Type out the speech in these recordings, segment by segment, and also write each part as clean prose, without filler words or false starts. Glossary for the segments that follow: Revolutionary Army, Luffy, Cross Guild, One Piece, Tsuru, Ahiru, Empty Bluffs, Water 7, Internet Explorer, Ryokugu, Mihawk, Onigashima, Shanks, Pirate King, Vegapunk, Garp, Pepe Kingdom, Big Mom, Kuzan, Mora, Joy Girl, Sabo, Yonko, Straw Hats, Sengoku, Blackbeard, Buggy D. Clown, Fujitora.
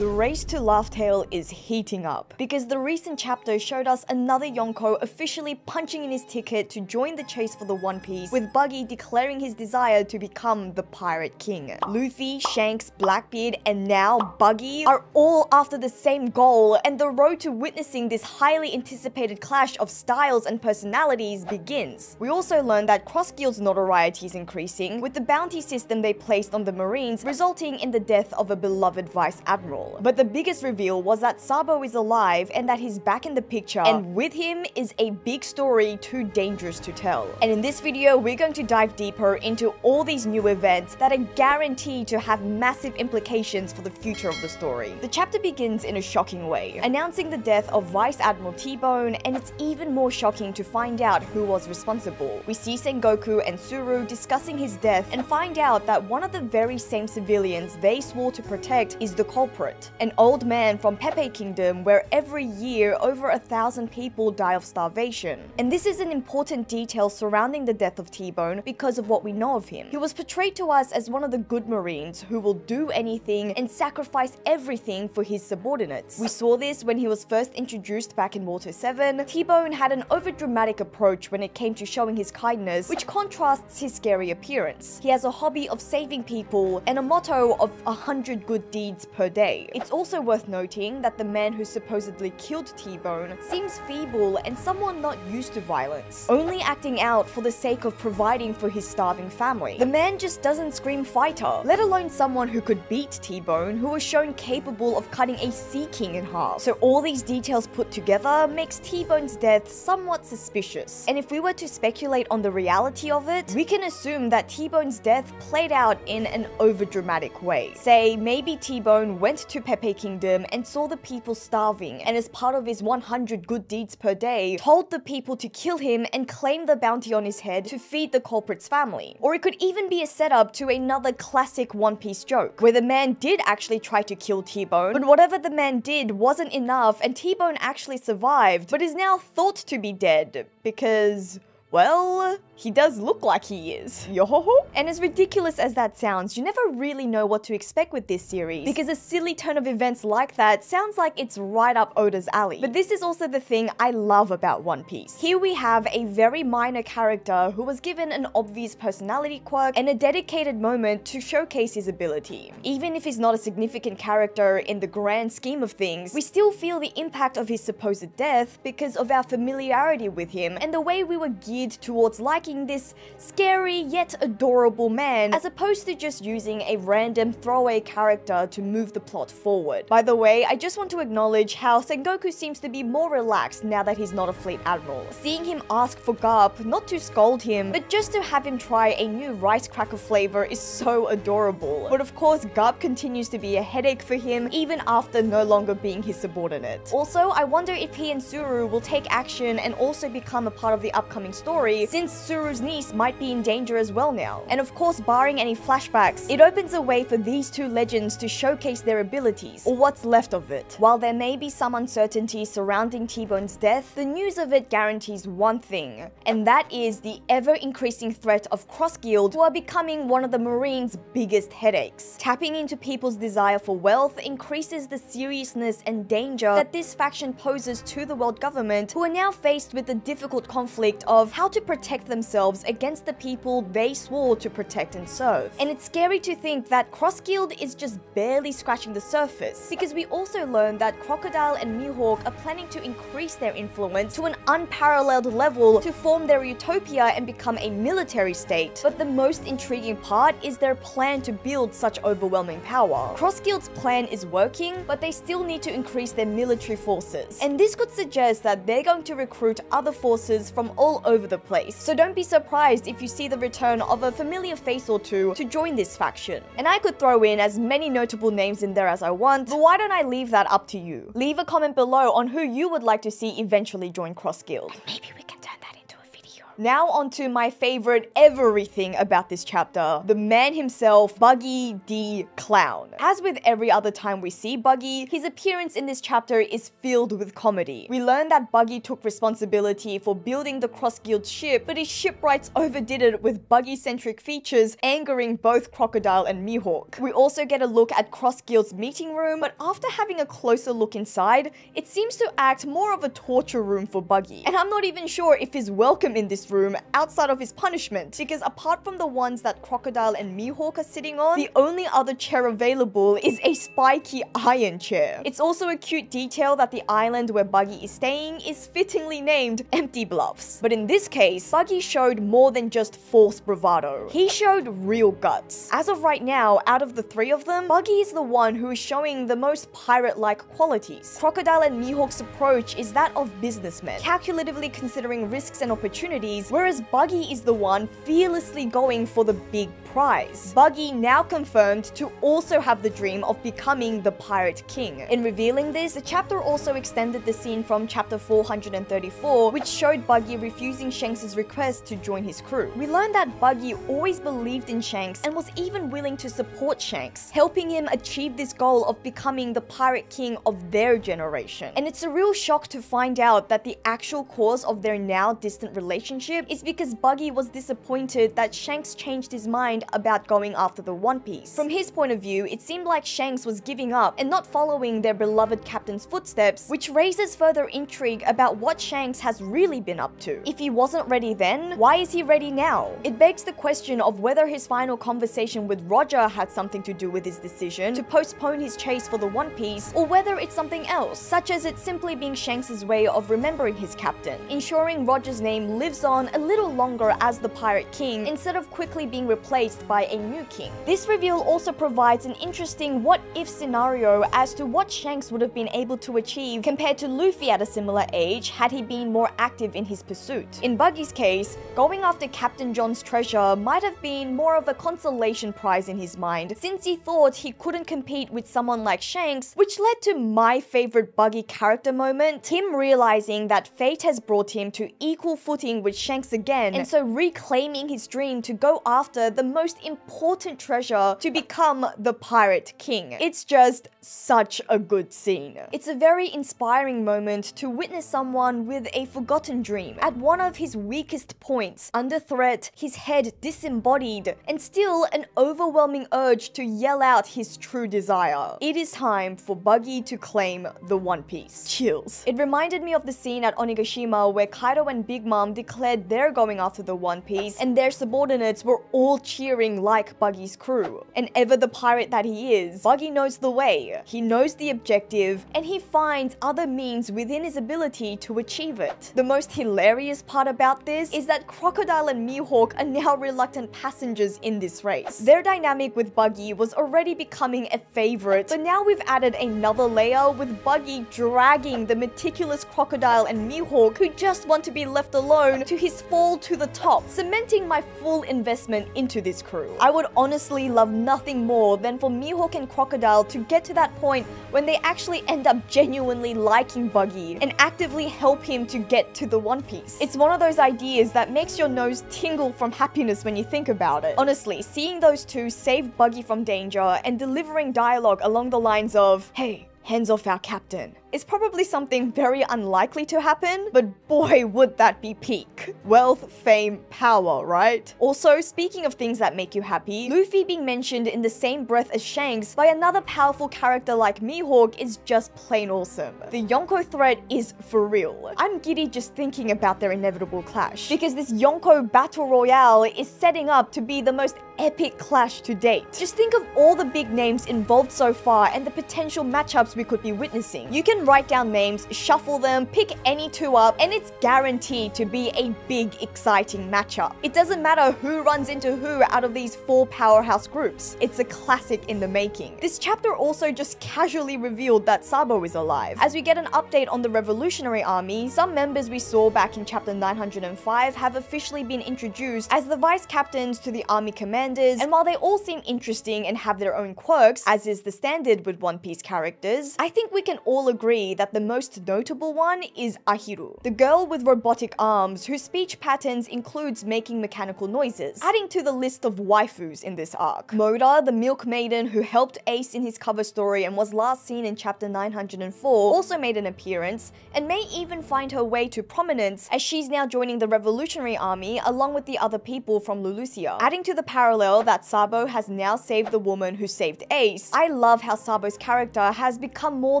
The race to Laugh Tale is heating up, because the recent chapter showed us another Yonko officially punching in his ticket to join the chase for the One Piece, with Buggy declaring his desire to become the Pirate King. Luffy, Shanks, Blackbeard, and now Buggy are all after the same goal, and the road to witnessing this highly anticipated clash of styles and personalities begins. We also learned that Cross Guild's notoriety is increasing, with the bounty system they placed on the Marines resulting in the death of a beloved Vice Admiral. But the biggest reveal was that Sabo is alive and that he's back in the picture, and with him is a big story too dangerous to tell. And in this video, we're going to dive deeper into all these new events that are guaranteed to have massive implications for the future of the story. The chapter begins in a shocking way, announcing the death of Vice Admiral T-Bone, and it's even more shocking to find out who was responsible. We see Sengoku and Tsuru discussing his death and find out that one of the very same civilians they swore to protect is the culprit. An old man from Pepe Kingdom, where every year over 1,000 people die of starvation. And this is an important detail surrounding the death of T-Bone because of what we know of him. He was portrayed to us as one of the good Marines who will do anything and sacrifice everything for his subordinates. We saw this when he was first introduced back in Water 7. T-Bone had an overdramatic approach when it came to showing his kindness, which contrasts his scary appearance. He has a hobby of saving people and a motto of 100 good deeds per day. It's also worth noting that the man who supposedly killed T-Bone seems feeble and someone not used to violence, only acting out for the sake of providing for his starving family. The man just doesn't scream fighter, let alone someone who could beat T-Bone, who was shown capable of cutting a Sea King in half. So all these details put together makes T-Bone's death somewhat suspicious. And if we were to speculate on the reality of it, we can assume that T-Bone's death played out in an overdramatic way. Say, maybe T-Bone went to Pepe Kingdom and saw the people starving, and as part of his 100 good deeds per day, told the people to kill him and claim the bounty on his head to feed the culprit's family. Or it could even be a setup to another classic One Piece joke, where the man did actually try to kill T-Bone, but whatever the man did wasn't enough, and T-Bone actually survived, but is now thought to be dead because, well, he does look like he is. Yo-ho-ho! And as ridiculous as that sounds, you never really know what to expect with this series, because a silly turn of events like that sounds like it's right up Oda's alley. But this is also the thing I love about One Piece. Here we have a very minor character who was given an obvious personality quirk and a dedicated moment to showcase his ability. Even if he's not a significant character in the grand scheme of things, we still feel the impact of his supposed death because of our familiarity with him and the way we were geared towards liking this scary yet adorable man, as opposed to just using a random throwaway character to move the plot forward. By the way, I just want to acknowledge how Sengoku seems to be more relaxed now that he's not a fleet admiral. Seeing him ask for Garp, not to scold him, but just to have him try a new rice cracker flavor is so adorable. But of course, Garp continues to be a headache for him even after no longer being his subordinate. Also, I wonder if he and Tsuru will take action and also become a part of the upcoming story, since Tsuru's niece might be in danger as well now. And of course, barring any flashbacks, it opens a way for these two legends to showcase their abilities, or what's left of it. While there may be some uncertainty surrounding T-Bone's death, the news of it guarantees one thing, and that is the ever-increasing threat of Cross Guild, who are becoming one of the Marines' biggest headaches. Tapping into people's desire for wealth increases the seriousness and danger that this faction poses to the world government, who are now faced with the difficult conflict of how to protect themselves against the people they swore to protect and serve. And it's scary to think that Cross Guild is just barely scratching the surface, because we also learned that Crocodile and Mihawk are planning to increase their influence to an unparalleled level to form their utopia and become a military state. But the most intriguing part is their plan to build such overwhelming power. Cross Guild's plan is working, but they still need to increase their military forces. And this could suggest that they're going to recruit other forces from all over the place. So don't be surprised if you see the return of a familiar face or two to join this faction. And I could throw in as many notable names in there as I want, but why don't I leave that up to you? Leave a comment below on who you would like to see eventually join Cross Guild. And maybe we can turn that into a video. Now onto my favorite everything about this chapter, the man himself, Buggy D. Clown. As with every other time we see Buggy, his appearance in this chapter is filled with comedy. We learn that Buggy took responsibility for building the Cross Guild ship, but his shipwrights overdid it with Buggy-centric features, angering both Crocodile and Mihawk. We also get a look at Cross Guild's meeting room, but after having a closer look inside, it seems to act more of a torture room for Buggy. And I'm not even sure if he's welcome in this room outside of his punishment, because apart from the ones that Crocodile and Mihawk are sitting on, the only other chair available is a spiky iron chair. It's also a cute detail that the island where Buggy is staying is fittingly named Empty Bluffs. But in this case, Buggy showed more than just forced bravado. He showed real guts. As of right now, out of the three of them, Buggy is the one who is showing the most pirate-like qualities. Crocodile and Mihawk's approach is that of businessmen, calculatively considering risks and opportunities, whereas Buggy is the one fearlessly going for the big prize. Buggy now confirmed to also have the dream of becoming the Pirate King. In revealing this, the chapter also extended the scene from chapter 434, which showed Buggy refusing Shanks' request to join his crew. We learned that Buggy always believed in Shanks and was even willing to support Shanks, helping him achieve this goal of becoming the Pirate King of their generation. And it's a real shock to find out that the actual cause of their now distant relationship is because Buggy was disappointed that Shanks changed his mind about going after the One Piece. From his point of view, it seemed like Shanks was giving up and not following their beloved captain's footsteps, which raises further intrigue about what Shanks has really been up to. If he wasn't ready then, why is he ready now? It begs the question of whether his final conversation with Roger had something to do with his decision to postpone his chase for the One Piece, or whether it's something else, such as it simply being Shanks' way of remembering his captain, ensuring Roger's name lives on a little longer as the Pirate King instead of quickly being replaced by a new king. This reveal also provides an interesting what-if scenario as to what Shanks would have been able to achieve compared to Luffy at a similar age had he been more active in his pursuit. In Buggy's case, going after Captain John's treasure might have been more of a consolation prize in his mind, since he thought he couldn't compete with someone like Shanks, which led to my favorite Buggy character moment, him realizing that fate has brought him to equal footing with Shanks again, and so reclaiming his dream to go after the most important treasure to become the Pirate King. It's just such a good scene. It's a very inspiring moment to witness someone with a forgotten dream, at one of his weakest points, under threat, his head disembodied, and still an overwhelming urge to yell out his true desire. It is time for Buggy to claim the One Piece. Chills. It reminded me of the scene at Onigashima where Kaido and Big Mom declared they're going after the One Piece, and their subordinates were all cheering like Buggy's crew. And ever the pirate that he is, Buggy knows the way, he knows the objective, and he finds other means within his ability to achieve it. The most hilarious part about this is that Crocodile and Mihawk are now reluctant passengers in this race. Their dynamic with Buggy was already becoming a favorite, but now we've added another layer with Buggy dragging the meticulous Crocodile and Mihawk, who just want to be left alone, to his fall to the top, cementing my full investment into this crew. I would honestly love nothing more than for Mihawk and Crocodile to get to that point when they actually end up genuinely liking Buggy and actively help him to get to the One Piece. It's one of those ideas that makes your nose tingle from happiness when you think about it. Honestly, seeing those two save Buggy from danger and delivering dialogue along the lines of, "Hey, hands off our captain," is probably something very unlikely to happen, but boy would that be peak. Wealth, fame, power, right? Also, speaking of things that make you happy, Luffy being mentioned in the same breath as Shanks by another powerful character like Mihawk is just plain awesome. The Yonko threat is for real. I'm giddy just thinking about their inevitable clash, because this Yonko battle royale is setting up to be the most epic clash to date. Just think of all the big names involved so far and the potential matchups we could be witnessing. You can write down names, shuffle them, pick any two up, and it's guaranteed to be a big, exciting matchup. It doesn't matter who runs into who out of these four powerhouse groups. It's a classic in the making. This chapter also just casually revealed that Sabo is alive, as we get an update on the Revolutionary Army. Some members we saw back in chapter 905 have officially been introduced as the vice captains to the army commanders, and while they all seem interesting and have their own quirks, as is the standard with One Piece characters, I think we can all agree agree that the most notable one is Ahiru, the girl with robotic arms whose speech patterns includes making mechanical noises, adding to the list of waifus in this arc. Mora, the milk maiden who helped Ace in his cover story and was last seen in chapter 904, also made an appearance and may even find her way to prominence as she's now joining the Revolutionary Army along with the other people from Lulusia. Adding to the parallel that Sabo has now saved the woman who saved Ace, I love how Sabo's character has become more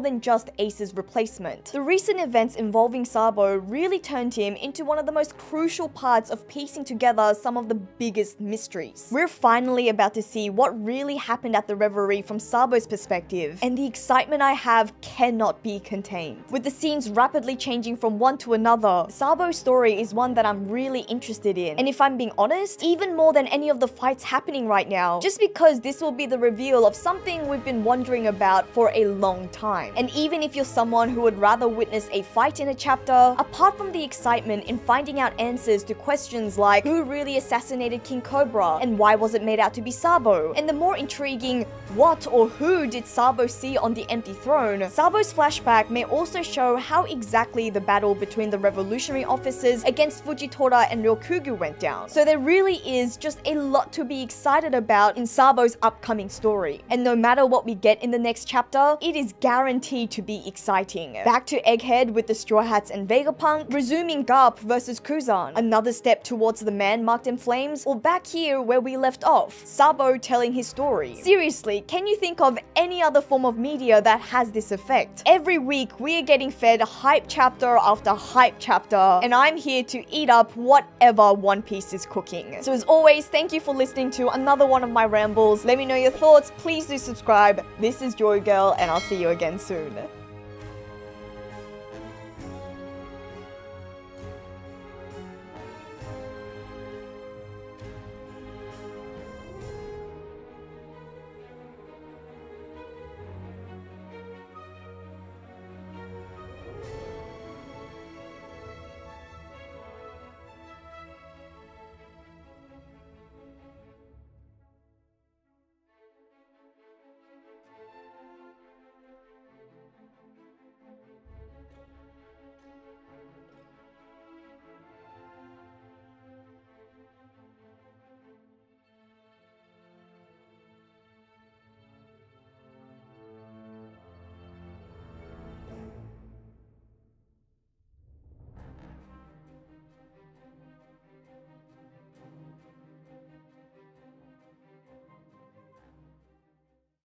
than just Ace's replacement. The recent events involving Sabo really turned him into one of the most crucial parts of piecing together some of the biggest mysteries. We're finally about to see what really happened at the Reverie from Sabo's perspective, and the excitement I have cannot be contained. With the scenes rapidly changing from one to another, Sabo's story is one that I'm really interested in, and if I'm being honest, even more than any of the fights happening right now, just because this will be the reveal of something we've been wondering about for a long time. And even if you're someone who would rather witness a fight in a chapter, apart from the excitement in finding out answers to questions like who really assassinated King Cobra and why was it made out to be Sabo, and the more intriguing what or who did Sabo see on the empty throne, Sabo's flashback may also show how exactly the battle between the revolutionary officers against Fujitora and Ryokugu went down. So there really is just a lot to be excited about in Sabo's upcoming story. And no matter what we get in the next chapter, it is guaranteed to be exciting. Back to Egghead with the Straw Hats and Vegapunk, resuming Garp versus Kuzan, another step towards the man marked in flames, or back here where we left off, Sabo telling his story. Seriously, can you think of any other form of media that has this effect? Every week we are getting fed hype chapter after hype chapter, and I'm here to eat up whatever One Piece is cooking. So as always, thank you for listening to another one of my rambles. Let me know your thoughts, please do subscribe. This is Joy Girl, and I'll see you again soon.